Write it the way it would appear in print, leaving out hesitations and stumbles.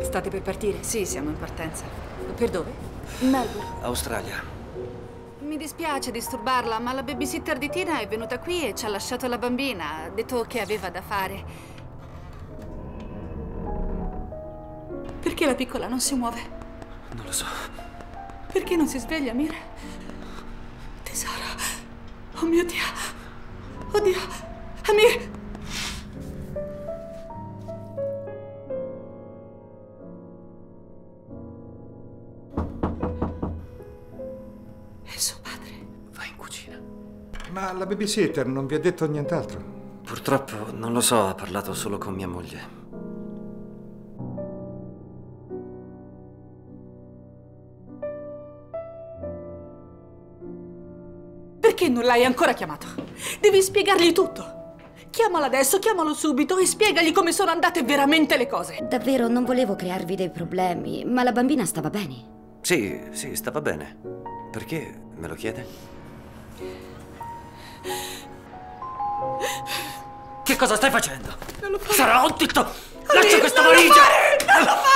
State per partire? Sì, siamo in partenza. Per dove? Melbourne. Australia. Mi dispiace disturbarla, ma la babysitter di Tina è venuta qui e ci ha lasciato la bambina. Ha detto che aveva da fare. Perché la piccola non si muove? Non lo so. Perché non si sveglia, Mira? Tesoro. Oh mio Dio. Oddio. Amir. E suo padre? Va in cucina. Ma la babysitter non vi ha detto nient'altro? Purtroppo non lo so, ha parlato solo con mia moglie. Perché non l'hai ancora chiamato? Devi spiegargli tutto. Chiamala adesso, chiamalo subito e spiegagli come sono andate veramente le cose. Davvero, non volevo crearvi dei problemi, ma la bambina stava bene. Sì, stava bene. Perché me lo chiede? Che cosa stai facendo? Non lo fare. Sarà un titolo! Lascia questa valigia! Non lo fare!